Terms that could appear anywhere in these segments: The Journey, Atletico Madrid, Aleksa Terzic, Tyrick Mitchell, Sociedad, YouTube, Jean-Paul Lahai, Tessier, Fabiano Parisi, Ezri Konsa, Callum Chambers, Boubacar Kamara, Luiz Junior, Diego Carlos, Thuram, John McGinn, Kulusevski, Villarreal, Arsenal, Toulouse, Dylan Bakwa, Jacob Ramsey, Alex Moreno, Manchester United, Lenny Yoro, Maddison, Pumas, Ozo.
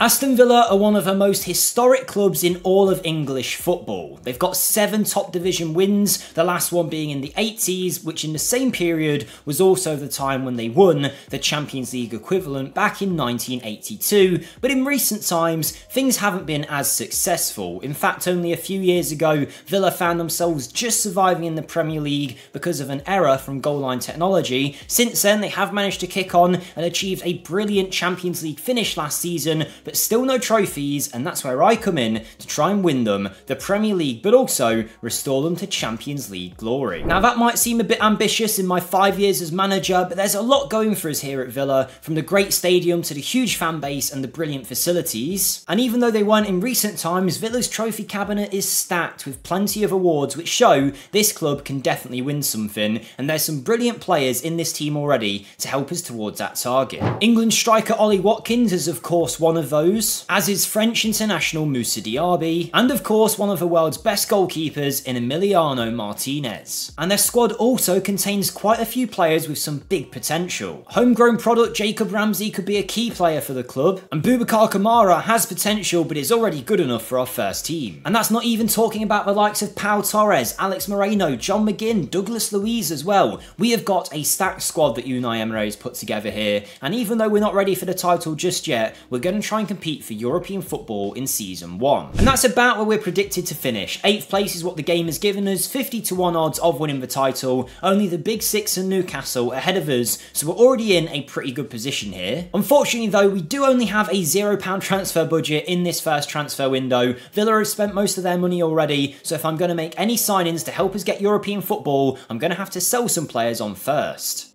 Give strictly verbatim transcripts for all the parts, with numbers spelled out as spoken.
Aston Villa are one of the most historic clubs in all of English football. They've got seven top division wins, the last one being in the eighties, which in the same period was also the time when they won the Champions League equivalent back in nineteen eighty-two, but in recent times things haven't been as successful. In fact, only a few years ago Villa found themselves just surviving in the Premier League because of an error from goal line technology. Since then they have managed to kick on and achieved a brilliant Champions League finish last season, but still no trophies, and that's where I come in to try and win them, the Premier League, but also restore them to Champions League glory. Now that might seem a bit ambitious in my five years as manager, but there's a lot going for us here at Villa, from the great stadium to the huge fan base and the brilliant facilities. And even though they weren't in recent times, Villa's trophy cabinet is stacked with plenty of awards which show this club can definitely win something, and there's some brilliant players in this team already to help us towards that target. England striker Ollie Watkins is of course one of those, as is French international Moussa Diaby, and of course one of the world's best goalkeepers in Emiliano Martinez. And their squad also contains quite a few players with some big potential. Homegrown product Jacob Ramsey could be a key player for the club, and Boubacar Kamara has potential but is already good enough for our first team. And that's not even talking about the likes of Pau Torres, Alex Moreno, John McGinn, Douglas Luiz as well. We have got a stacked squad that Unai Emery has put together here, and even though we're not ready for the title just yet, we're going to try and compete for European football in season one. And that's about where we're predicted to finish. Eighth place is what the game has given us, fifty to one odds of winning the title, only the Big Six and Newcastle ahead of us, so we're already in a pretty good position here. Unfortunately though, we do only have a zero pound transfer budget in this first transfer window. Villa have spent most of their money already, so if I'm going to make any signings to help us get European football, I'm going to have to sell some players on first.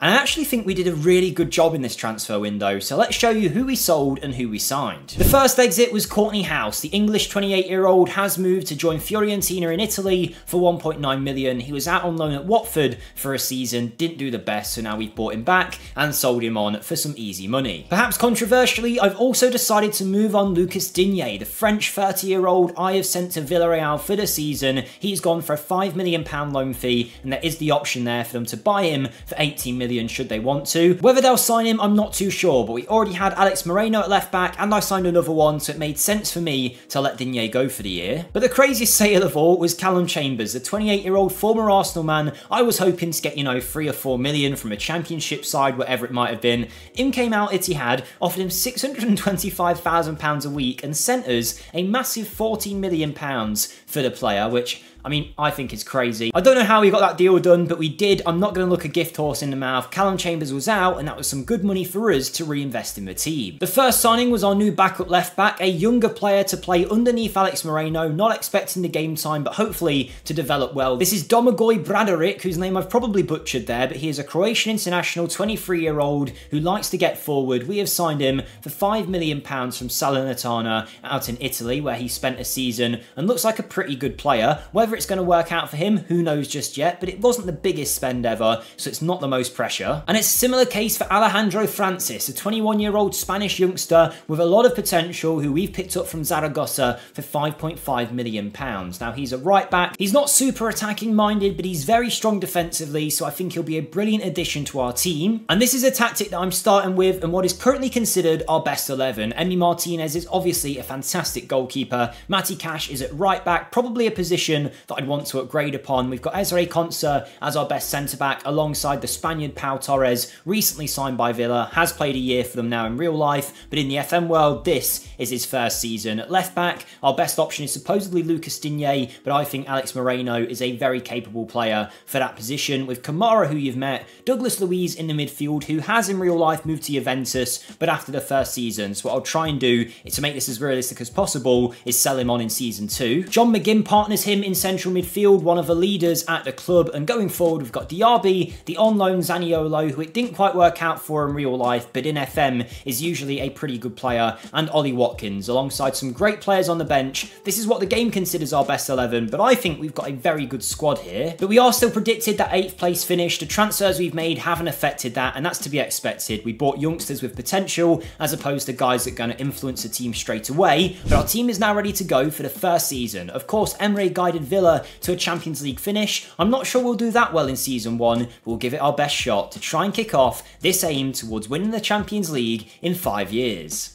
And I actually think we did a really good job in this transfer window, so let's show you who we sold and who we signed. The first exit was Courtney House. The English twenty-eight-year-old has moved to join Fiorentina in Italy for one point nine million. He was out on loan at Watford for a season, didn't do the best, so now we've bought him back and sold him on for some easy money. Perhaps controversially, I've also decided to move on Lucas Digne, the French thirty-year-old I have sent to Villarreal for the season. He's gone for a five million pound loan fee, and there is the option there for them to buy him for eighteen million pounds should they want to. Whether they'll sign him, I'm not too sure, but we already had Alex Moreno at left back and I signed another one, so it made sense for me to let Digne go for the year. But the craziest sale of all was Callum Chambers, the twenty-eight-year-old former Arsenal man. I was hoping to get, you know, three or four million from a championship side, whatever it might have been. In came Al Ittihad, offered him six hundred twenty-five thousand pounds a week and sent us a massive fourteen million pounds for the player, which, I mean, I think it's crazy. I don't know how we got that deal done, but we did. I'm not going to look a gift horse in the mouth. Callum Chambers was out, and that was some good money for us to reinvest in the team. The first signing was our new backup left back, a younger player to play underneath Alex Moreno, not expecting the game time, but hopefully to develop well. This is Domagoj Bradarić, whose name I've probably butchered there, but he is a Croatian international, twenty-three-year-old who likes to get forward. We have signed him for five million pounds from Salernitana out in Italy, where he spent a season, and looks like a pretty good player. Whether it's going to work out for him, who knows just yet, but it wasn't the biggest spend ever, so it's not the most pressure. And it's a similar case for Alejandro Francis, a twenty-one-year-old Spanish youngster with a lot of potential who we've picked up from Zaragoza for five point five million pounds. Now, he's a right back. He's not super attacking minded, but he's very strong defensively, so I think he'll be a brilliant addition to our team. And this is a tactic that I'm starting with and what is currently considered our best eleven. Emi Martinez is obviously a fantastic goalkeeper. Matty Cash is at right back, probably a position that I'd want to upgrade upon. We've got Ezri Konsa as our best centre-back alongside the Spaniard Pau Torres, recently signed by Villa, has played a year for them now in real life, but in the F M world, this is his first season. At left-back, our best option is supposedly Lucas Digne, but I think Alex Moreno is a very capable player for that position, with Kamara, who you've met, Douglas Luiz in the midfield, who has in real life moved to Juventus, but after the first season. So what I'll try and do, is to make this as realistic as possible, is sell him on in season two. John McGinn partners him in central midfield, one of the leaders at the club, and going forward we've got Diaby, the on-loan Zaniolo, who it didn't quite work out for in real life, but in F M is usually a pretty good player, and Ollie Watkins, alongside some great players on the bench. This is what the game considers our best eleven, but I think we've got a very good squad here. But we are still predicted that eighth place finish. The transfers we've made haven't affected that, and that's to be expected. We bought youngsters with potential, as opposed to guys that are going to influence a team straight away, but our team is now ready to go for the first season. Of course, Emery guided Villa to a Champions League finish. I'm not sure we'll do that well in season one, but we'll give it our best shot. shot to try and kick off this aim towards winning the Champions League in five years.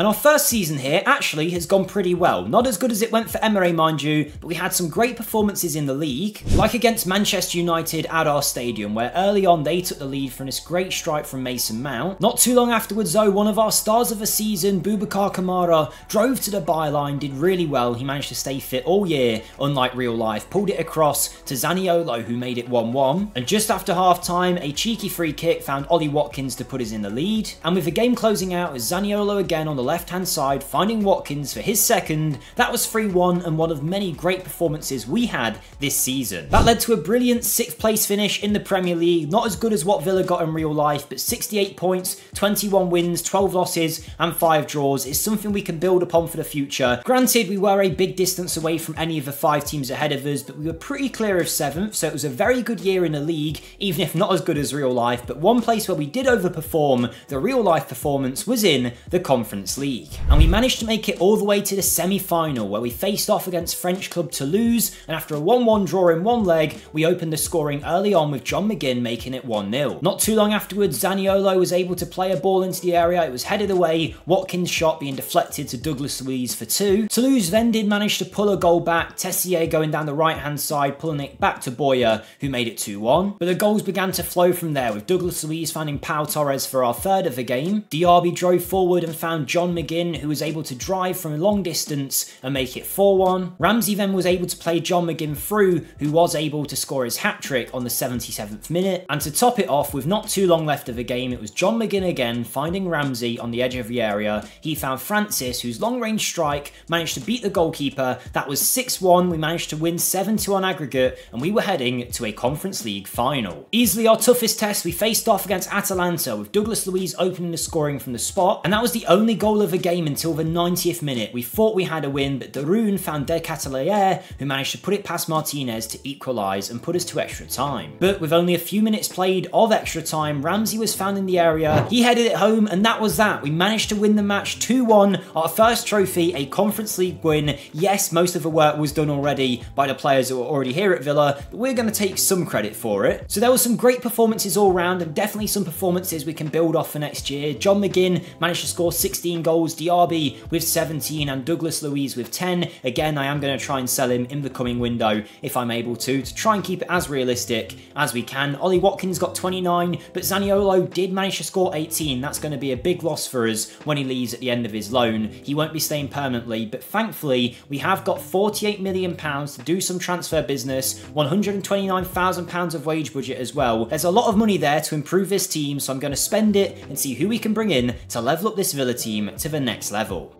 And our first season here actually has gone pretty well. Not as good as it went for Emery, mind you, but we had some great performances in the league, like against Manchester United at our stadium, where early on they took the lead from this great strike from Mason Mount. Not too long afterwards though, one of our stars of the season, Boubacar Kamara, drove to the byline, did really well. He managed to stay fit all year, unlike real life, pulled it across to Zaniolo, who made it one one. And just after half-time, a cheeky free kick found Ollie Watkins to put us in the lead. And with the game closing out, as Zaniolo again on the left hand side finding Watkins for his second. That was three one and one of many great performances we had this season. That led to a brilliant sixth place finish in the Premier League, not as good as what Villa got in real life, but sixty-eight points, twenty-one wins, twelve losses and five draws is something we can build upon for the future. Granted, we were a big distance away from any of the five teams ahead of us, but we were pretty clear of seventh, so it was a very good year in the league, even if not as good as real life. But one place where we did overperform the real life performance was in the Conference League. League. And we managed to make it all the way to the semi-final, where we faced off against French club Toulouse, and after a one one draw in one leg, we opened the scoring early on with John McGinn making it one nil. Not too long afterwards, Zaniolo was able to play a ball into the area. It was headed away, Watkins' shot being deflected to Douglas Luiz for two. Toulouse then did manage to pull a goal back, Tessier going down the right-hand side, pulling it back to Boyer, who made it two one. But the goals began to flow from there, with Douglas Luiz finding Pau Torres for our third of the game. Diaby drove forward and found John John McGinn, who was able to drive from a long distance and make it four one. Ramsey then was able to play John McGinn through, who was able to score his hat-trick on the seventy-seventh minute. And to top it off, with not too long left of the game, it was John McGinn again finding Ramsey on the edge of the area. He found Francis, whose long-range strike managed to beat the goalkeeper. That was six one. We managed to win seven two on aggregate, and we were heading to a Conference League final. Easily our toughest test, we faced off against Atalanta, with Douglas Luiz opening the scoring from the spot, and that was the only goal of the game until the ninetieth minute. We thought we had a win, but Darun found De Catalayer, who managed to put it past Martinez to equalise and put us to extra time. But with only a few minutes played of extra time, Ramsey was found in the area, he headed it home, and that was that. We managed to win the match two one, our first trophy, a Conference League win. Yes, most of the work was done already by the players that were already here at Villa, but we're going to take some credit for it. So there were some great performances all round, and definitely some performances we can build off for next year. John McGinn managed to score sixteen goals, Diaby with seventeen and Douglas Luiz with ten. Again, I am going to try and sell him in the coming window if I'm able to, to try and keep it as realistic as we can. Ollie Watkins got twenty-nine, but Zaniolo did manage to score eighteen. That's going to be a big loss for us when he leaves at the end of his loan. He won't be staying permanently, but thankfully we have got forty-eight million pounds to do some transfer business, one hundred twenty-nine thousand pounds of wage budget as well. There's a lot of money there to improve this team, so I'm going to spend it and see who we can bring in to level up this Villa team to the next level.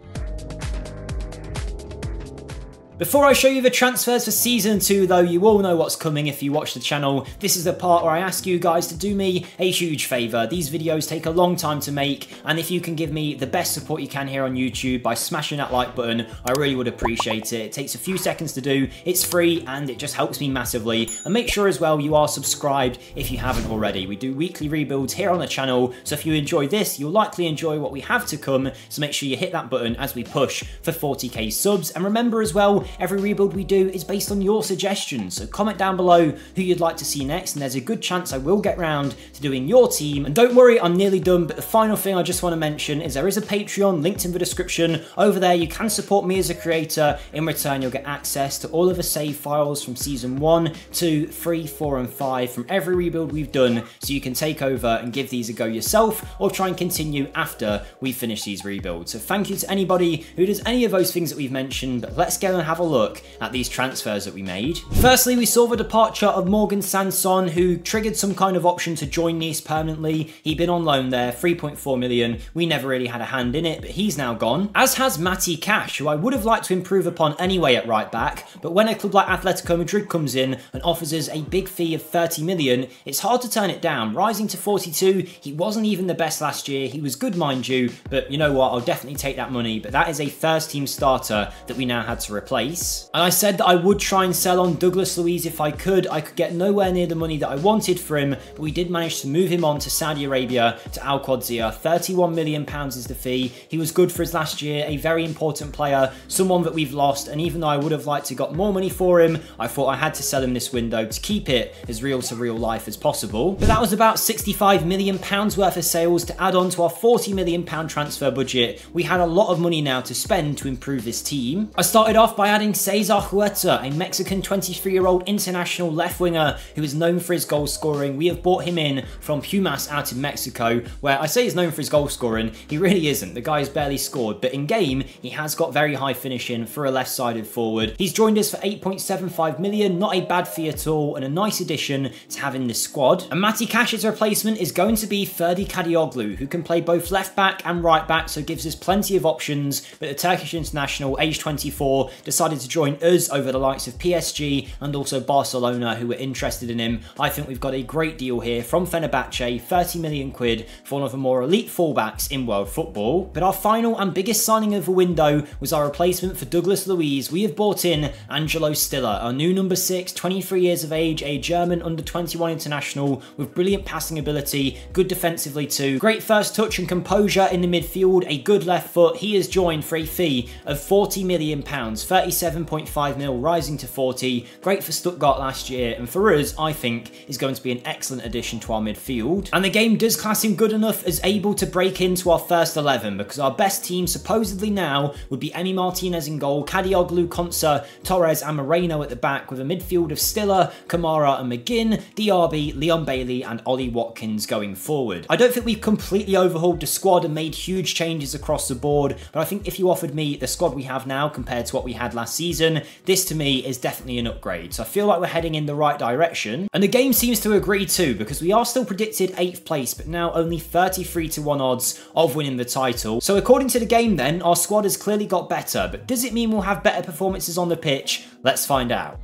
Before I show you the transfers for season two though, you all know what's coming if you watch the channel. This is the part where I ask you guys to do me a huge favour. These videos take a long time to make, and if you can give me the best support you can here on YouTube by smashing that like button, I really would appreciate it. It takes a few seconds to do, it's free, and it just helps me massively. And make sure as well you are subscribed if you haven't already. We do weekly rebuilds here on the channel, so if you enjoy this, you'll likely enjoy what we have to come, so make sure you hit that button as we push for forty K subs. And remember as well, every rebuild we do is based on your suggestions, so comment down below who you'd like to see next, and there's a good chance I will get round to doing your team. And don't worry, I'm nearly done, but the final thing I just want to mention is there is a Patreon linked in the description. Over there you can support me as a creator. In return you'll get access to all of the save files from season one, two, three, four and five from every rebuild we've done, so you can take over and give these a go yourself, or try and continue after we finish these rebuilds. So thank you to anybody who does any of those things that we've mentioned, but let's go and have a look at these transfers that we made. Firstly, we saw the departure of Morgan Sanson, who triggered some kind of option to join Nice permanently. He'd been on loan there, three point four million. We never really had a hand in it, but he's now gone. As has Matty Cash, who I would have liked to improve upon anyway at right back, but when a club like Atletico Madrid comes in and offers us a big fee of thirty million, it's hard to turn it down. Rising to forty-two, he wasn't even the best last year. He was good, mind you, but you know what? I'll definitely take that money. But that is a first team starter that we now had to replace. price. And I said that I would try and sell on Douglas Luiz if I could. I could get nowhere near the money that I wanted for him, but we did manage to move him on to Saudi Arabia, to Al Qodsiyah. thirty-one million pounds is the fee. He was good for us last year, a very important player, someone that we've lost, and even though I would have liked to got more money for him, I thought I had to sell him this window to keep it as real to real life as possible. But that was about sixty-five million pounds worth of sales to add on to our forty million pounds transfer budget. We had a lot of money now to spend to improve this team. I started off by adding Cesar Huerta, a Mexican twenty-three-year-old international left winger who is known for his goal scoring. We have bought him in from Pumas out in Mexico, where I say he's known for his goal scoring, he really isn't. The guy's barely scored, but in game, he has got very high finishing for a left-sided forward. He's joined us for eight point seven five million, not a bad fee at all, and a nice addition to have in this squad. And Matty Cash's replacement is going to be Ferdi Kadioglu, who can play both left-back and right-back, so gives us plenty of options, but the Turkish international, age twenty-four, decided to join us over the likes of P S G and also Barcelona, who were interested in him. I think we've got a great deal here from Fenerbahce, thirty million quid for one of the more elite fullbacks in world football. But our final and biggest signing of the window was our replacement for Douglas Luiz. We have bought in Angelo Stiller, our new number six, twenty-three years of age, a German under twenty-one international with brilliant passing ability, good defensively too, great first touch and composure in the midfield, a good left foot. He is joined for a fee of forty million pounds, thirty-seven point five mil rising to forty, great for Stuttgart last year, and for us, I think, is going to be an excellent addition to our midfield. And the game does class him good enough as able to break into our first eleven, because our best team supposedly now would be Emi Martinez in goal, Kadioglu, Konsa, Torres and Moreno at the back, with a midfield of Stiller, Kamara and McGinn, Diaby, Leon Bailey and Ollie Watkins going forward. I don't think we've completely overhauled the squad and made huge changes across the board, but I think if you offered me the squad we have now compared to what we had last season, this to me is definitely an upgrade. So I feel like we're heading in the right direction. And the game seems to agree too, because we are still predicted eighth place, but now only thirty-three to one odds of winning the title. So according to the game then, our squad has clearly got better, but does it mean we'll have better performances on the pitch? Let's find out.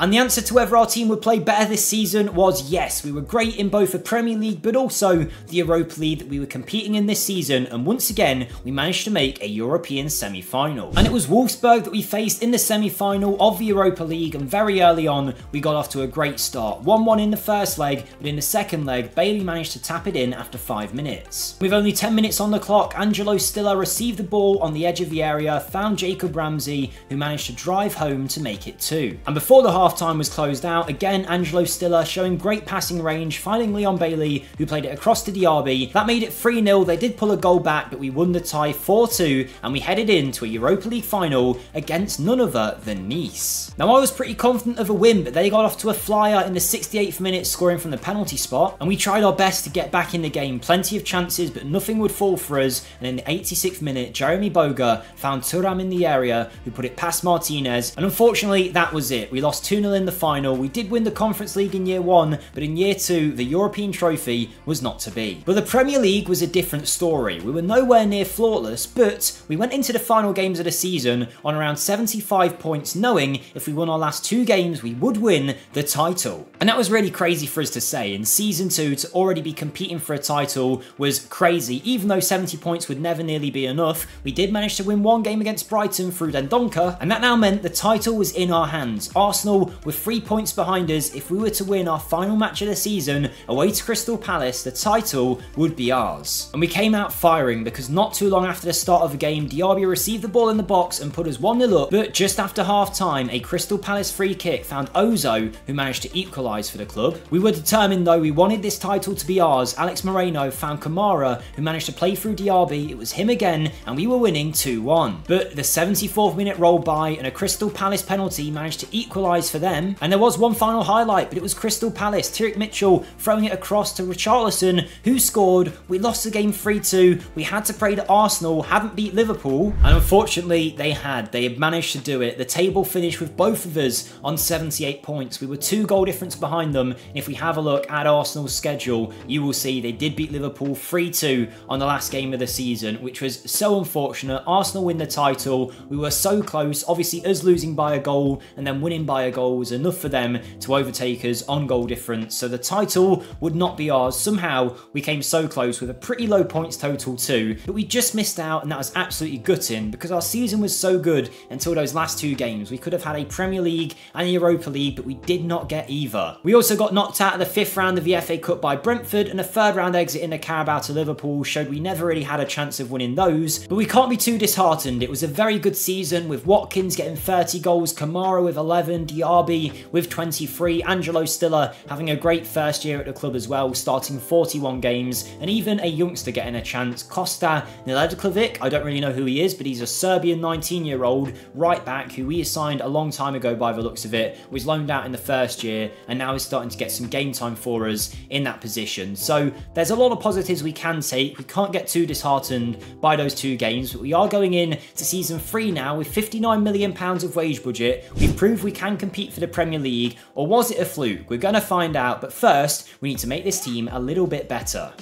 And the answer to whether our team would play better this season was yes. We were great in both the Premier League but also the Europa League that we were competing in this season, and once again we managed to make a European semi-final. And it was Wolfsburg that we faced in the semi-final of the Europa League, and very early on we got off to a great start. one one in the first leg, but in the second leg Bailey managed to tap it in after five minutes. With only ten minutes on the clock, Angelo Stiller received the ball on the edge of the area, found Jacob Ramsey who managed to drive home to make it two. And before the half time was closed out, again Angelo Stiller showing great passing range, finding Leon Bailey who played it across to Diaby. That made it three nil, they did pull a goal back but we won the tie four two, and we headed into a Europa League final against none other than Nice. Now I was pretty confident of a win, but they got off to a flyer in the sixty-eighth minute, scoring from the penalty spot, and we tried our best to get back in the game. Plenty of chances but nothing would fall for us, and in the eighty-sixth minute Jeremy Boga found Thuram in the area who put it past Martinez, and unfortunately that was it. We lost two nil in the final. We did win the Conference League in year one, but in year two, the European trophy was not to be. But the Premier League was a different story. We were nowhere near flawless, but we went into the final games of the season on around seventy-five points, knowing if we won our last two games, we would win the title. And that was really crazy for us to say. In season two, to already be competing for a title was crazy. Even though seventy points would never nearly be enough, we did manage to win one game against Brighton through Dendoncker, and that now meant the title was in our hands. Arsenal with three points behind us. If we were to win our final match of the season away to Crystal Palace, the title would be ours. And we came out firing, because not too long after the start of the game, Diaby received the ball in the box and put us one nil up, but just after half time a Crystal Palace free kick found Ozo who managed to equalise for the club. We were determined though, we wanted this title to be ours. Alex Moreno found Kamara who managed to play through Diaby, it was him again, and we were winning two one. But the seventy-fourth minute rolled by and a Crystal Palace penalty managed to equalise for them. And there was one final highlight, but it was Crystal Palace, Tyrick Mitchell throwing it across to Richarlison who scored. We lost the game three two. We had to pray that Arsenal hadn't beat Liverpool, and unfortunately they had. They had managed to do it. The table finished with both of us on seventy-eight points. We were two goal difference behind them, and if we have a look at Arsenal's schedule you will see they did beat Liverpool three two on the last game of the season, which was so unfortunate. Arsenal win the title. We were so close, obviously us losing by a goal and then winning by a goal goals, enough for them to overtake us on goal difference, so the title would not be ours. Somehow we came so close with a pretty low points total too, but we just missed out, and that was absolutely gutting because our season was so good until those last two games. We could have had a Premier League and a Europa League, but we did not get either. We also got knocked out of the fifth round of the F A Cup by Brentford, and a third round exit in the Carabao to Liverpool showed we never really had a chance of winning those, but we can't be too disheartened. It was a very good season with Watkins getting thirty goals, Kamara with eleven, Diaby with twenty-three, Angelo Stiller having a great first year at the club as well, starting forty-one games, and even a youngster getting a chance, Costa Nedeljkovic. I don't really know who he is, but he's a Serbian nineteen-year-old right back who we signed a long time ago by the looks of it, was loaned out in the first year, and now is starting to get some game time for us in that position. So there's a lot of positives we can take. We can't get too disheartened by those two games, but we are going in to season three now with fifty-nine million pounds of wage budget. We've proved we can compete for the Premier League, or was it a fluke? We're going to find out, but first we need to make this team a little bit better.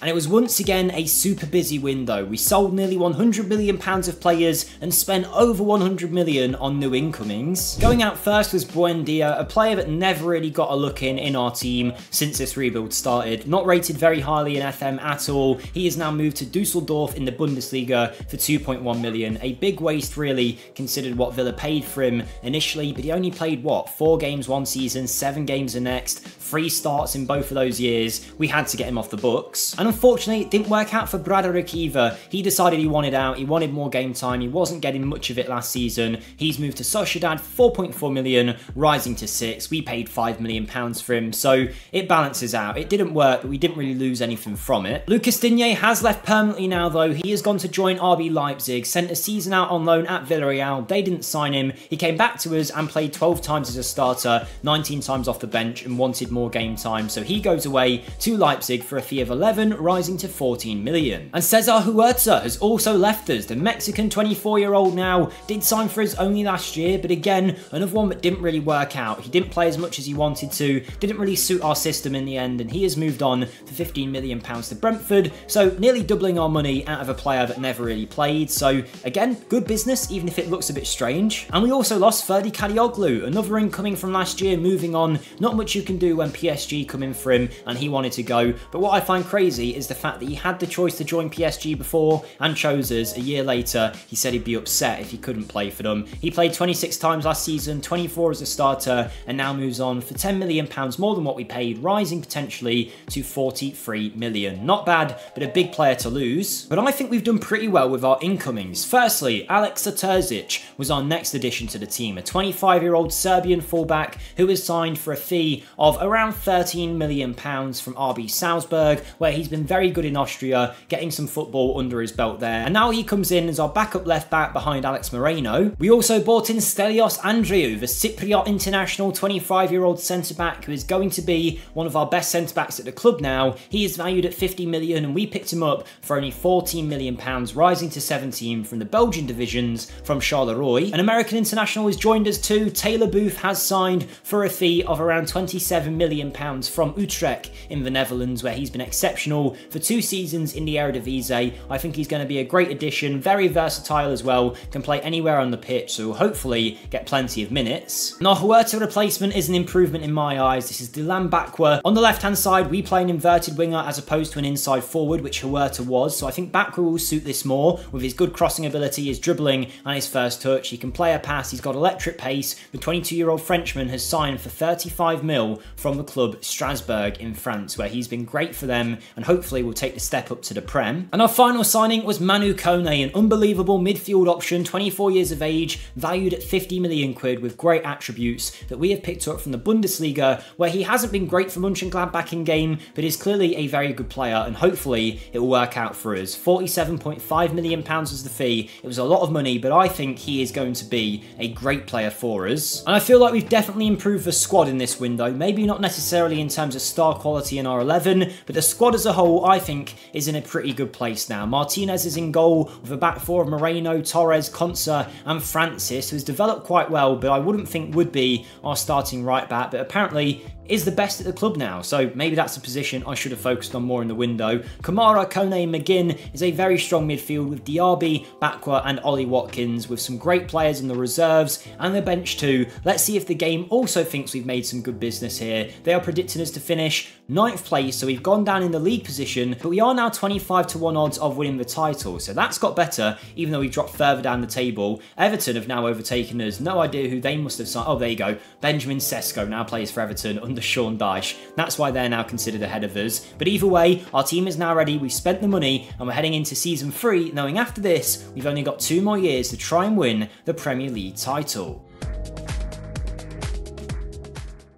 And it was once again a super busy window. We sold nearly one hundred million pounds of players and spent over one hundred million pounds on new incomings. Going out first was Buendia, a player that never really got a look in in our team since this rebuild started. Not rated very highly in F M at all. He has now moved to Dusseldorf in the Bundesliga for two point one million pounds. A big waste really, considered what Villa paid for him initially, but he only played what? Four games one season, seven games the next, three starts in both of those years. We had to get him off the books. And unfortunately, it didn't work out for Bradarić either. He decided he wanted out, he wanted more game time, he wasn't getting much of it last season. He's moved to Sociedad, four point four million, rising to six. We paid five million pounds for him, so it balances out. It didn't work, but we didn't really lose anything from it. Lucas Digne has left permanently now though. He has gone to join R B Leipzig, sent a season out on loan at Villarreal. They didn't sign him. He came back to us and played twelve times as a starter, nineteen times off the bench, and wanted more game time, so he goes away to Leipzig for a fee of eleven, rising to fourteen million. And Cesar Huerta has also left us. The Mexican twenty-four-year-old now did sign for us only last year, but again, another one that didn't really work out. He didn't play as much as he wanted to, didn't really suit our system in the end, and he has moved on for fifteen million pounds to Brentford, so nearly doubling our money out of a player that never really played. So again, good business, even if it looks a bit strange. And we also lost Ferdi Kadioglu, another incoming from last year, moving on. Not much you can do when P S G come in for him, and he wanted to go. But what I find crazy is the fact that he had the choice to join P S G before and chose us. A year later, he said he'd be upset if he couldn't play for them. He played twenty-six times last season, twenty-four as a starter, and now moves on for ten million pounds more than what we paid, rising potentially to forty-three million pounds. Not bad, but a big player to lose. But I think we've done pretty well with our incomings. Firstly, Alex Terzic was our next addition to the team, a twenty-five-year-old Serbian fullback who was signed for a fee of around thirteen million pounds from R B Salzburg, where he's been very good in Austria, getting some football under his belt there. And now he comes in as our backup left back behind Alex Moreno. We also bought in Stelios Andreou, the Cypriot international twenty-five-year-old centre-back who is going to be one of our best centre-backs at the club now. He is valued at fifty million pounds and we picked him up for only fourteen million pounds, rising to seventeen from the Belgian divisions from Charleroi. An American international has joined us too. Taylor Booth has signed for a fee of around twenty-seven million pounds from Utrecht in the Netherlands, where he's been exceptional for two seasons in the Eredivisie. I think he's going to be a great addition, very versatile as well, can play anywhere on the pitch, so hopefully get plenty of minutes. Now, Huerta replacement is an improvement in my eyes. This is Dylan Bakwa. On the left-hand side, we play an inverted winger as opposed to an inside forward, which Huerta was, so I think Bakwa will suit this more with his good crossing ability, his dribbling, and his first touch. He can play a pass, he's got electric pace. The twenty-two-year-old Frenchman has signed for thirty-five mil from the club Strasbourg in France, where he's been great for them, and hopefully Hopefully we'll take the step up to the Prem. And our final signing was Manu Kone, an unbelievable midfield option, twenty-four years of age, valued at fifty million quid, with great attributes that we have picked up from the Bundesliga, where he hasn't been great for Mönchengladbach in game, but is clearly a very good player, and hopefully it will work out for us. forty-seven point five million pounds was the fee. It was a lot of money, but I think he is going to be a great player for us. And I feel like we've definitely improved the squad in this window. Maybe not not necessarily in terms of star quality in our eleven, but the squad as a whole, I think, is in a pretty good place now. Martinez is in goal with a back four of Moreno, Torres, Konsa and Francis, who has developed quite well, but I wouldn't think would be our starting right back, but apparently is the best at the club now, so maybe that's a position I should have focused on more in the window. Kamara, Kone and McGinn is a very strong midfield with Diaby, Bakwa and Ollie Watkins, with some great players in the reserves and the bench too. Let's see if the game also thinks we've made some good business here. They are predicting us to finish ninth place, so we've gone down in the league position, but we are now twenty-five to one odds of winning the title, so that's got better, even though we've dropped further down the table. Everton have now overtaken us. No idea who they must have signed. Oh, there you go. Benjamin Sesko now plays for Everton under Sean Dyche. That's why they're now considered ahead of us. But either way, our team is now ready. We've spent the money and we're heading into season three, knowing after this, we've only got two more years to try and win the Premier League title.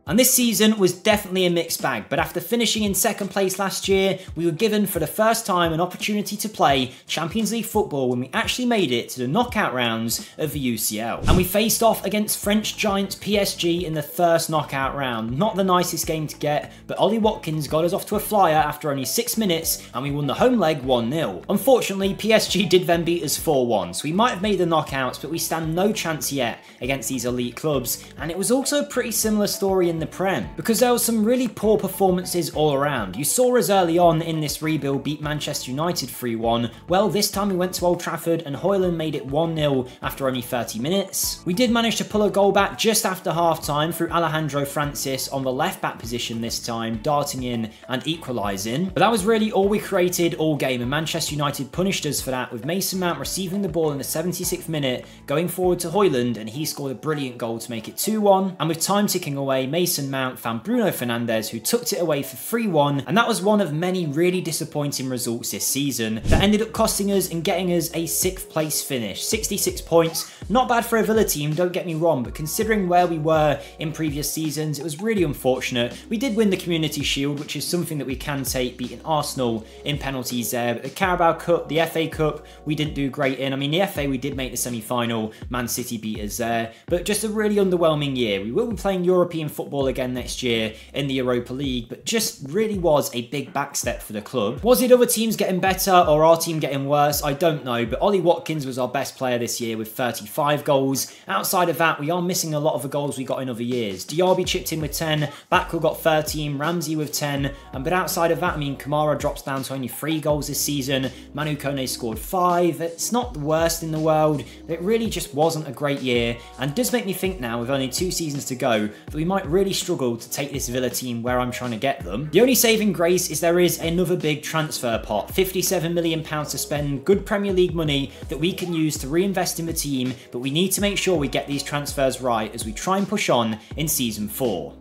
And this season was definitely a mixed bag, but after finishing in second place last year, we were given for the first time an opportunity to play Champions League football when we actually made it to the knockout rounds of the U C L. And we faced off against French giants P S G in the first knockout round. Not the nicest game to get, but Ollie Watkins got us off to a flyer after only six minutes and we won the home leg one nil. Unfortunately, P S G did then beat us four one, so we might have made the knockouts, but we stand no chance yet against these elite clubs. And it was also a pretty similar story in the Prem, because there were some really poor performances all around. You saw us early on in this rebuild beat Manchester United three one. Well, this time we went to Old Trafford and Højlund made it one nil after only thirty minutes. We did manage to pull a goal back just after half-time through Alejandro Francis on the left-back position this time, darting in and equalising. But that was really all we created all game, and Manchester United punished us for that, with Mason Mount receiving the ball in the seventy-sixth minute, going forward to Højlund, and he scored a brilliant goal to make it two one. And with time ticking away, Mason Mason Mount found Bruno Fernandes, who tucked it away for three one, and that was one of many really disappointing results this season that ended up costing us and getting us a sixth place finish. sixty-six points, not bad for a Villa team, don't get me wrong, but considering where we were in previous seasons, it was really unfortunate. We did win the Community Shield, which is something that we can take, beating Arsenal in penalties there, but the Carabao Cup, the F A Cup, we didn't do great in. I mean, the F A, we did make the semi-final, Man City beat us there, but just a really underwhelming year. We will be playing European football again next year in the Europa League, but just really was a big backstep for the club. Was it other teams getting better or our team getting worse? I don't know, but Ollie Watkins was our best player this year with thirty-five goals. Outside of that, we are missing a lot of the goals we got in other years. Diaby chipped in with ten, Bakwa got thirteen, Ramsey with ten, and but outside of that, I mean, Kamara drops down to only three goals this season. Manu Kone scored five. It's not the worst in the world, but it really just wasn't a great year, and does make me think now, with only two seasons to go, that we might really really struggled to take this Villa team where I'm trying to get them. The only saving grace is there is another big transfer pot, fifty-seven million pounds to spend, good Premier League money that we can use to reinvest in the team, but we need to make sure we get these transfers right as we try and push on in season four.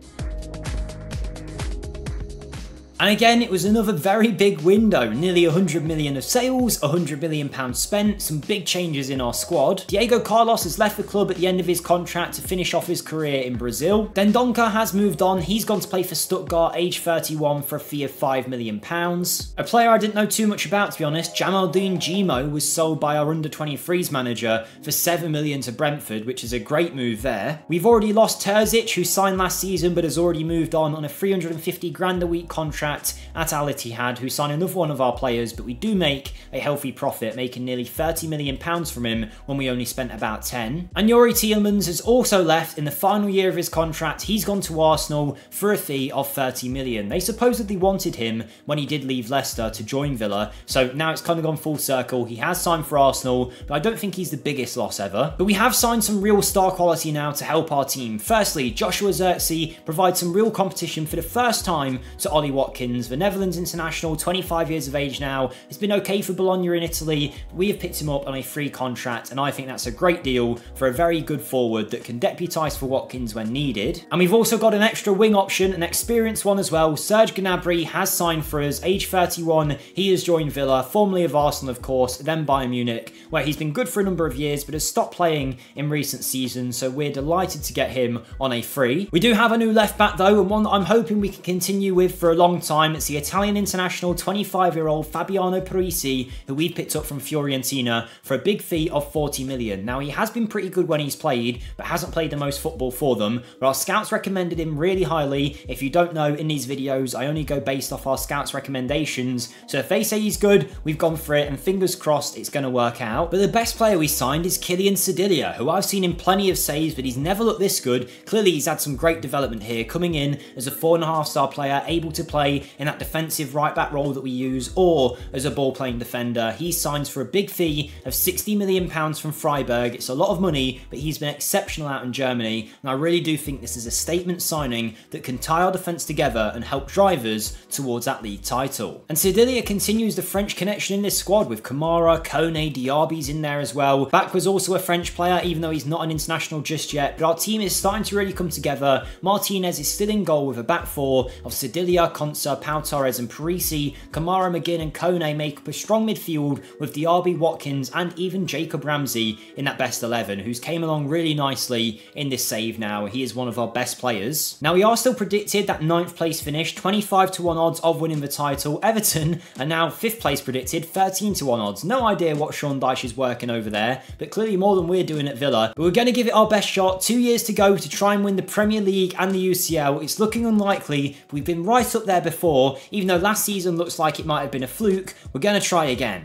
And again, it was another very big window, nearly one hundred million of sales, one hundred million pounds spent, some big changes in our squad. Diego Carlos has left the club at the end of his contract to finish off his career in Brazil. Dendoncker has moved on, he's gone to play for Stuttgart, age thirty-one, for a fee of five million pounds. A player I didn't know too much about, to be honest, Jamaldine Gimo was sold by our under twenty-threes manager for seven million to Brentford, which is a great move there. We've already lost Terzic, who signed last season but has already moved on on a three hundred fifty grand a week contract at Al Ittihad, who signed another one of our players, but we do make a healthy profit, making nearly thirty million pounds from him when we only spent about ten. And Youri Tielemans has also left in the final year of his contract. He's gone to Arsenal for a fee of thirty million. They supposedly wanted him when he did leave Leicester to join Villa, so now it's kind of gone full circle. He has signed for Arsenal, but I don't think he's the biggest loss ever. But we have signed some real star quality now to help our team. Firstly, Joshua Zirkzee provides some real competition for the first time to Ollie Watkins. The Netherlands international, twenty-five years of age now, has been okay for Bologna in Italy. We have picked him up on a free contract, and I think that's a great deal for a very good forward that can deputise for Watkins when needed. And we've also got an extra wing option, an experienced one as well. Serge Gnabry has signed for us, age thirty-one. He has joined Villa, formerly of Arsenal, of course, then Bayern Munich, where he's been good for a number of years, but has stopped playing in recent seasons, so we're delighted to get him on a free. We do have a new left-back, though, and one that I'm hoping we can continue with for a long time. time, it's the Italian international twenty-five-year-old Fabiano Parisi, who we've picked up from Fiorentina for a big fee of forty million. Now, he has been pretty good when he's played, but hasn't played the most football for them, but our scouts recommended him really highly. If you don't know, in these videos, I only go based off our scouts' recommendations, so if they say he's good, we've gone for it, and fingers crossed it's going to work out. But the best player we signed is Kylian Sedilia, who I've seen in plenty of saves, but he's never looked this good. Clearly, he's had some great development here, coming in as a four and a half star player, able to play in that defensive right back role that we use, or as a ball playing defender. He signs for a big fee of sixty million pounds from Freiburg. It's a lot of money, but he's been exceptional out in Germany, and I really do think this is a statement signing that can tie our defence together and help drive us towards that league title. And Sedilia continues the French connection in this squad with Kamara, Kone, Diaby's in there as well. Back was also a French player, even though he's not an international just yet, but our team is starting to really come together. Martinez is still in goal with a back four of Sedilia, Konsa, Pau Torres and Parisi. Kamara, McGinn and Kone make up a strong midfield with Diaby, Watkins and even Jacob Ramsey in that best eleven, who's came along really nicely in this save now. He is one of our best players. Now, we are still predicted that ninth place finish, twenty-five to one odds of winning the title. Everton are now fifth place predicted, thirteen to one odds. No idea what Sean Dyche is working over there, but clearly more than we're doing at Villa. But we're going to give it our best shot. Two years to go to try and win the Premier League and the U C L. It's looking unlikely. We've been right up there before. Even though last season looks like it might have been a fluke, we're going to try again.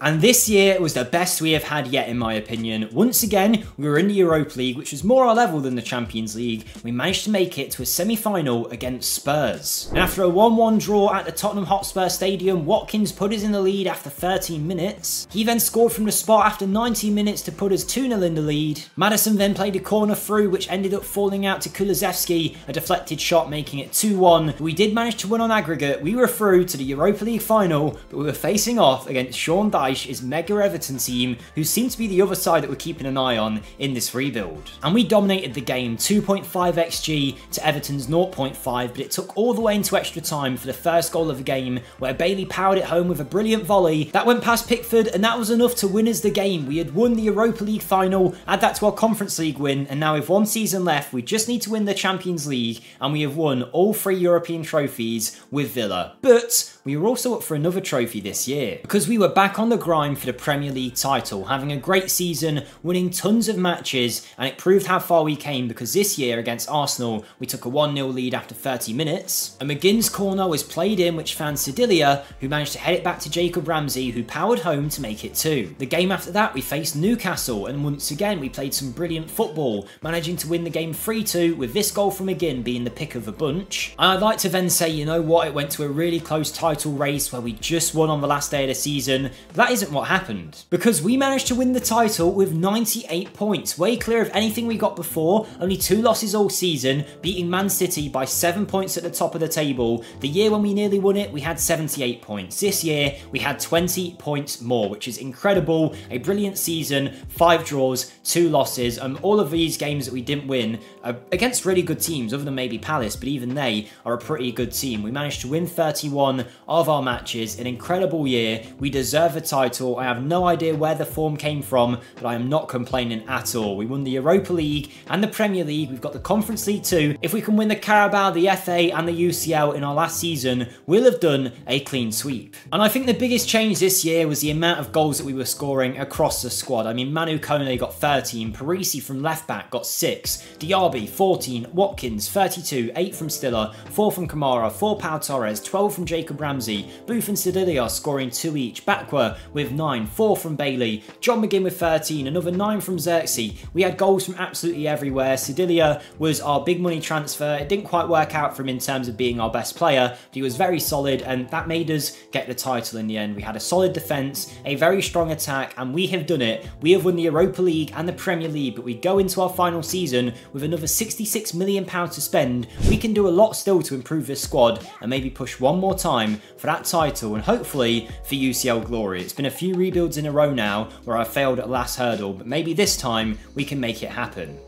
And this year was the best we have had yet, in my opinion. Once again, we were in the Europa League, which was more our level than the Champions League. We managed to make it to a semi-final against Spurs. And after a one one draw at the Tottenham Hotspur Stadium, Watkins put us in the lead after thirteen minutes. He then scored from the spot after ninety minutes to put us two nil in the lead. Maddison then played a corner through, which ended up falling out to Kulusevski, a deflected shot making it two one. We did manage to win on aggregate. We were through to the Europa League final, but we were facing off against Sean Dyche, his mega Everton team, who seem to be the other side that we're keeping an eye on in this rebuild. And we dominated the game, two point five X G to Everton's zero point five, but it took all the way into extra time for the first goal of the game, where Bailey powered it home with a brilliant volley. That went past Pickford, and that was enough to win us the game. We had won the Europa League final, add that to our Conference League win, and now with one season left, we just need to win the Champions League, and we have won all three European trophies with Villa. But we were also up for another trophy this year, because we were back on the grind for the Premier League title, having a great season, winning tons of matches, and it proved how far we came, because this year against Arsenal we took a one nil lead after thirty minutes. And McGinn's corner was played in, which found Sedilia, who managed to head it back to Jacob Ramsey, who powered home to make it two. The game after that we faced Newcastle, and once again we played some brilliant football, managing to win the game three two with this goal from McGinn being the pick of the bunch. And I'd like to then say, you know what, it went to a really close title race where we just won on the last day of the season. That isn't what happened, because we managed to win the title with ninety-eight points, way clear of anything we got before, only two losses all season, beating Man City by seven points at the top of the table. The year when we nearly won it, we had seventy-eight points. This year, we had twenty points more, which is incredible. A brilliant season, five draws, two losses, and all of these games that we didn't win are against really good teams, other than maybe Palace, but even they are a pretty good team. We managed to win thirty-one of our matches, an incredible year. We deserve a title. I have no idea where the form came from, but I am not complaining at all. We won the Europa League and the Premier League. We've got the Conference League too. If we can win the Carabao, the F A and the U C L in our last season, we'll have done a clean sweep. And I think the biggest change this year was the amount of goals that we were scoring across the squad. I mean, Manu Kone got thirteen, Parisi from left back got six, Diaby fourteen, Watkins thirty-two, eight from Stiller, four from Kamara, four Pau Torres, twelve from Jacob Ramsey, Booth and Sedilia scoring two each, Bakwa with nine, four from Bailey, John McGinn with thirteen, another nine from Xerxes. We had goals from absolutely everywhere. Sedilia was our big money transfer. It didn't quite work out for him in terms of being our best player, but he was very solid, and that made us get the title in the end. We had a solid defence, a very strong attack, and we have done it. We have won the Europa League and the Premier League, but we go into our final season with another sixty-six million pounds to spend. We can do a lot still to improve this squad and maybe push one more time for that title and hopefully for U C L glory. It's been a few rebuilds in a row now where I failed at last hurdle, but maybe this time we can make it happen.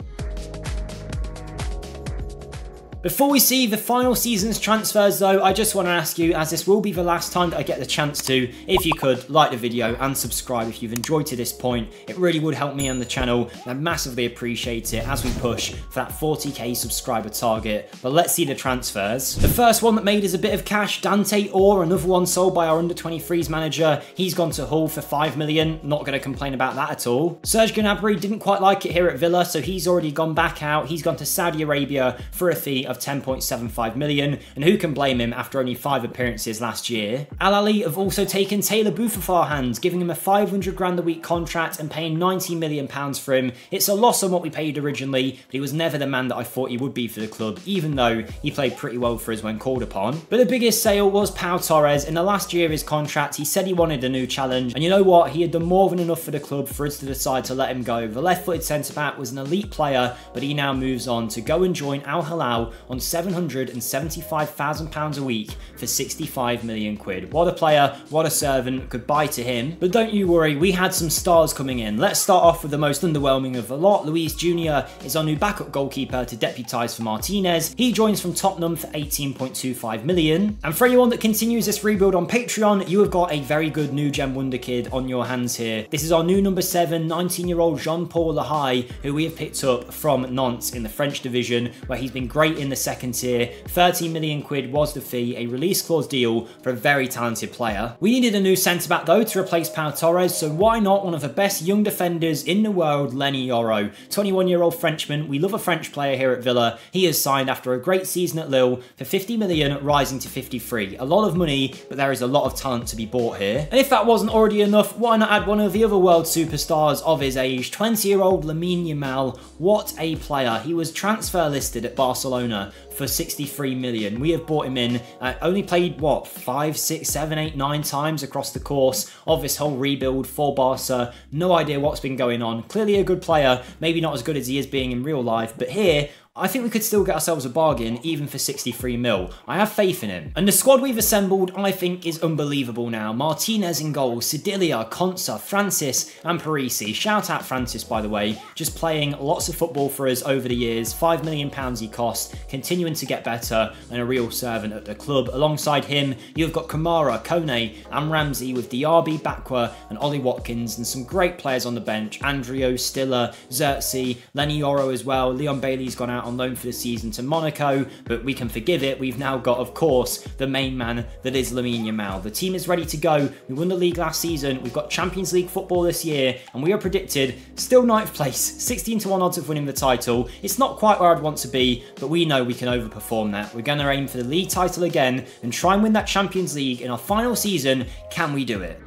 Before we see the final season's transfers though, I just want to ask you, as this will be the last time that I get the chance to, if you could like the video and subscribe if you've enjoyed to this point. It really would help me and the channel, and I massively appreciate it as we push for that forty K subscriber target. But let's see the transfers. The first one that made us a bit of cash, Dante Orr, another one sold by our under twenty-threes manager. He's gone to Hull for five million. Not going to complain about that at all. Serge Gnabry didn't quite like it here at Villa, so he's already gone back out. He's gone to Saudi Arabia for a fee of ten point seven five million, and who can blame him after only five appearances last year? Al Ahly have also taken Taylor Boufafarhan's, giving him a five hundred grand a week contract and paying ninety million pounds for him. It's a loss on what we paid originally, but he was never the man that I thought he would be for the club, even though he played pretty well for us when called upon. But the biggest sale was Pau Torres. In the last year of his contract, he said he wanted a new challenge, and you know what? He had done more than enough for the club for us to decide to let him go. The left-footed centre-back was an elite player, but he now moves on to go and join Al Hilal on seven hundred and seventy-five thousand pounds a week for sixty-five million quid. What a player, what a servant. Goodbye to him. But don't you worry, we had some stars coming in. Let's start off with the most underwhelming of the lot. Luiz Junior is our new backup goalkeeper to deputise for Martinez. He joins from Tottenham for eighteen point two five million. And for anyone that continues this rebuild on Patreon, you have got a very good new gen wonder kid on your hands here. This is our new number seven, nineteen year old Jean-Paul Lahai, who we have picked up from Nantes in the French division, where he's been great in the second tier. thirty million quid was the fee, a release clause deal for a very talented player. We needed a new centre-back though to replace Pau Torres, so why not one of the best young defenders in the world, Lenny Yoro, twenty-one year old Frenchman. We love a French player here at Villa. He is signed after a great season at Lille for fifty million, rising to fifty-three. A lot of money, but there is a lot of talent to be bought here. And if that wasn't already enough, why not add one of the other world superstars of his age, twenty year old Lamine Yamal. What a player. He was transfer listed at Barcelona for sixty-three million. We have bought him in, uh, only played what, five, six, seven, eight, nine times across the course of this whole rebuild for Barca. No idea what's been going on. Clearly a good player, maybe not as good as he is being in real life, but here, I think we could still get ourselves a bargain, even for sixty-three mil. I have faith in him. And the squad we've assembled, I think, is unbelievable now. Martinez in goal, Sedilia, Konsa, Francis, and Parisi. Shout out Francis, by the way. Just playing lots of football for us over the years. five million pounds he cost, continuing to get better, and a real servant at the club. Alongside him, you've got Kamara, Kone, and Ramsey, with Diaby, Bakwa, and Ollie Watkins, and some great players on the bench. Andrio, Stiller, Xerxes, Lenny Yoro as well. Leon Bailey's gone out on loan for the season to Monaco, but we can forgive it. We've now got, of course, the main man that is Lamine Yamal. The team is ready to go. We won the league last season. We've got Champions League football this year, and we are predicted still ninth place, sixteen to one odds of winning the title. It's not quite where I'd want to be, but we know we can overperform that. We're going to aim for the league title again and try and win that Champions League in our final season. Can we do it?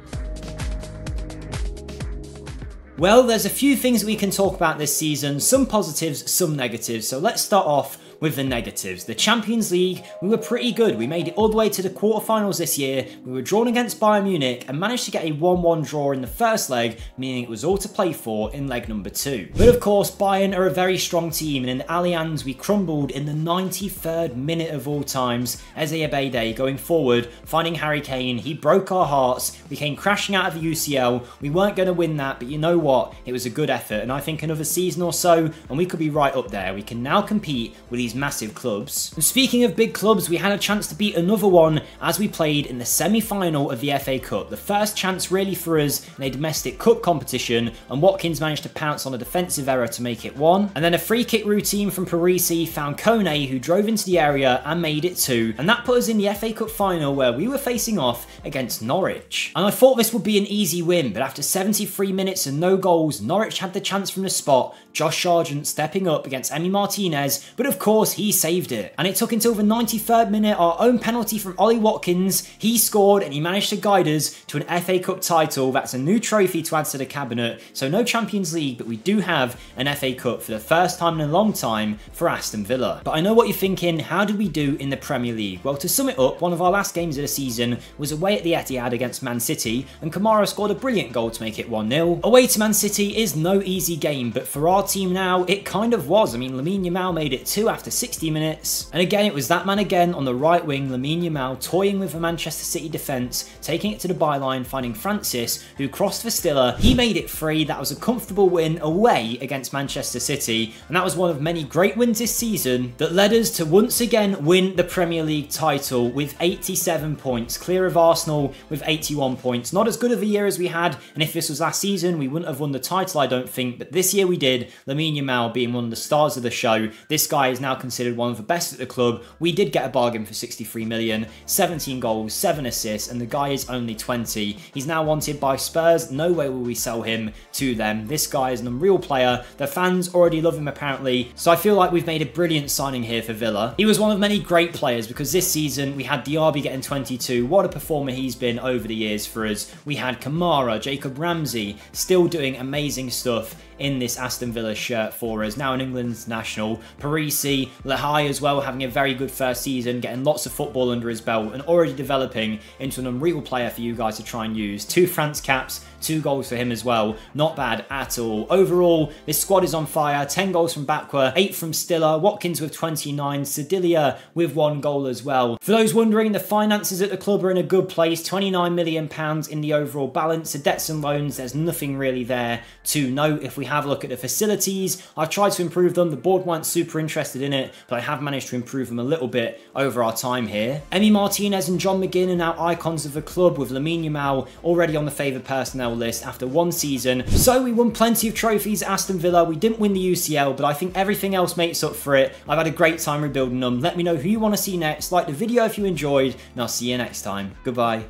Well, there's a few things we can talk about this season, some positives, some negatives. So let's start off with the negatives. The Champions League, we were pretty good. We made it all the way to the quarterfinals this year. We were drawn against Bayern Munich and managed to get a one one draw in the first leg, meaning it was all to play for in leg number two. But of course, Bayern are a very strong team, and in the Allianz, we crumbled in the ninety-third minute of all times. Eze Abede going forward, finding Harry Kane. He broke our hearts. We came crashing out of the U C L. We weren't going to win that, but you know what? It was a good effort, and I think another season or so, and we could be right up there. We can now compete with these massive clubs. And speaking of big clubs, we had a chance to beat another one as we played in the semi-final of the F A Cup. The first chance really for us in a domestic cup competition, and Watkins managed to pounce on a defensive error to make it one. And then a free kick routine from Parisi found Kone, who drove into the area and made it two. And that put us in the F A Cup final, where we were facing off against Norwich. And I thought this would be an easy win, but after seventy-three minutes and no goals, Norwich had the chance from the spot. Josh Sargent stepping up against Emi Martinez, but of course, Of course, he saved it. And it took until the ninety-third minute, our own penalty from Ollie Watkins. He scored, and he managed to guide us to an F A Cup title. That's a new trophy to add to the cabinet. So no Champions League, but we do have an F A Cup for the first time in a long time for Aston Villa. But I know what you're thinking, how did we do in the Premier League? Well, to sum it up, one of our last games of the season was away at the Etihad against Man City, and Kamara scored a brilliant goal to make it one nil. Away to Man City is no easy game, but for our team now, it kind of was. I mean, Lamine Yamal made it two after after sixty minutes. And again, it was that man again on the right wing, Lamine Yamal, toying with the Manchester City defence, taking it to the byline, finding Francis, who crossed for Stiller. He made it free. That was a comfortable win away against Manchester City. And that was one of many great wins this season that led us to once again win the Premier League title with eighty-seven points, clear of Arsenal with eighty-one points. Not as good of a year as we had, and if this was last season, we wouldn't have won the title, I don't think, but this year we did. Lamine Yamal being one of the stars of the show. This guy is now considered one of the best at the club. We did get a bargain for sixty-three million, seventeen goals, seven assists, and the guy is only twenty. He's now wanted by Spurs. No way will we sell him to them. This guy is an unreal player. The fans already love him apparently, so I feel like we've made a brilliant signing here for Villa. He was one of many great players because this season we had Diaby getting twenty-two. What a performer he's been over the years for us. We had Kamara, Jacob Ramsey, still doing amazing stuff in this Aston Villa shirt for us, now an England national. Parisi, Lehigh as well, having a very good first season, getting lots of football under his belt and already developing into an unreal player for you guys to try and use. Two France caps, two goals for him as well. Not bad at all. Overall, this squad is on fire. ten goals from Bakwa, eight from Stiller, Watkins with twenty-nine, Sedilia with one goal as well. For those wondering, the finances at the club are in a good place. twenty-nine million pounds in the overall balance. The debts and loans, there's nothing really there to note. If we have a look at the facilities, I've tried to improve them. The board weren't super interested in it, but I have managed to improve them a little bit over our time here. Emi Martinez and John McGinn are now icons of the club, with Lamine Yamal already on the favoured personnel list after one season. So we won plenty of trophies at Aston Villa. We didn't win the U C L, but I think everything else makes up for it. I've had a great time rebuilding them. Let me know who you want to see next. Like the video if you enjoyed, and I'll see you next time. Goodbye.